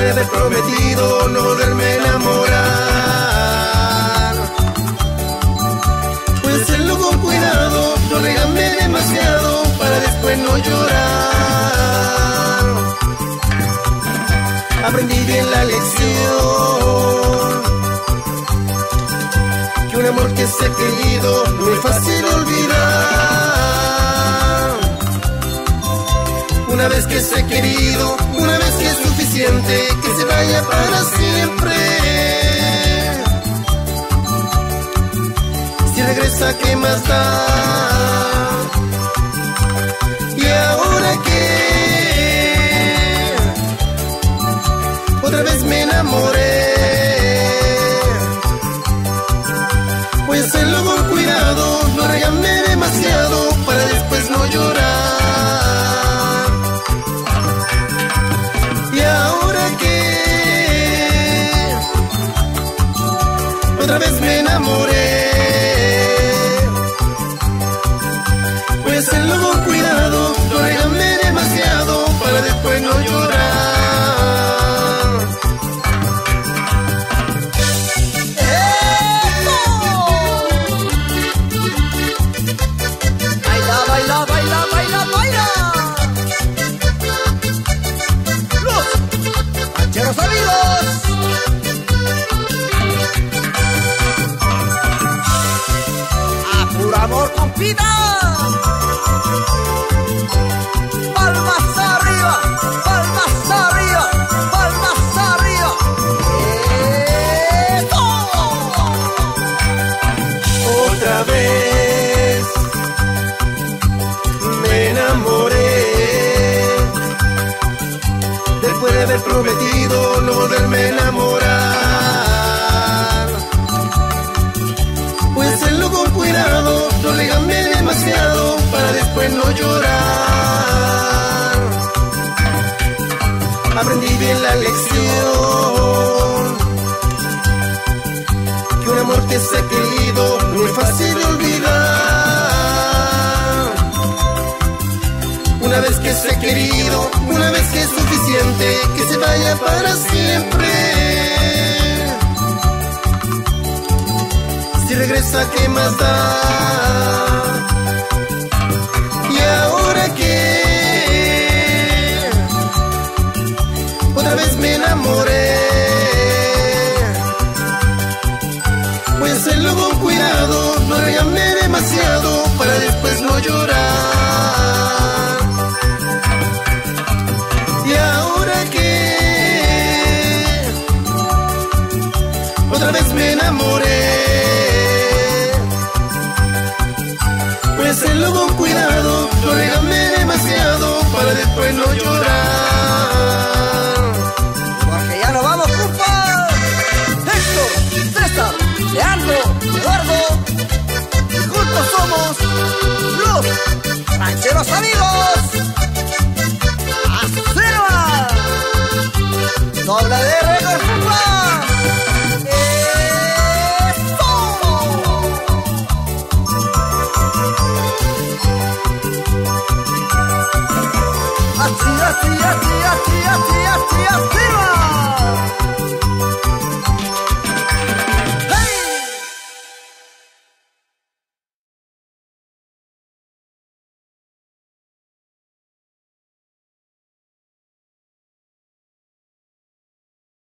pude haber prometido no volverme a enamorar. Puedes hacerlo con cuidado, no regalarme demasiado para después no llorar. Aprendí bien la lección, que un amor que se ha querido no es fácil olvidar. Una vez que se ha querido, una vez que es suficiente, que se vaya para siempre. Si regresa, ¿qué más da? ¿Y ahora qué? Otra vez me enamoré. Voy a hacerlo con cuidado, no regalarme demasiado para después no llorar. Otra vez me enamoré. Voy a hacerlo con cuidado, no regalarme demasiado para después no llorar. Prometido no volverme a enamorar. Puedes hacerlo con cuidado, no le gané demasiado para después no llorar. Aprendí bien la lección, que un amor que se ha querido no es fácil olvidar. Una vez que se ha querido, una vez que es suficiente, que se vaya para siempre. Si regresa, ¿qué más da? ¿Y ahora qué? Otra vez me enamoré. Voy a hacerlo con cuidado, no regalarme demasiado para después no llorar. Otra vez me enamoré. Voy a hacerlo con cuidado, no regarme demasiado para después no llorar. Porque ya no vamos, compa. Héctor, César, Leandro, Eduardo, y juntos somos los Rancheros Amigos. ¡Acerva! ¡Doble de récord, compa! Así, así, así, así, así, así, así.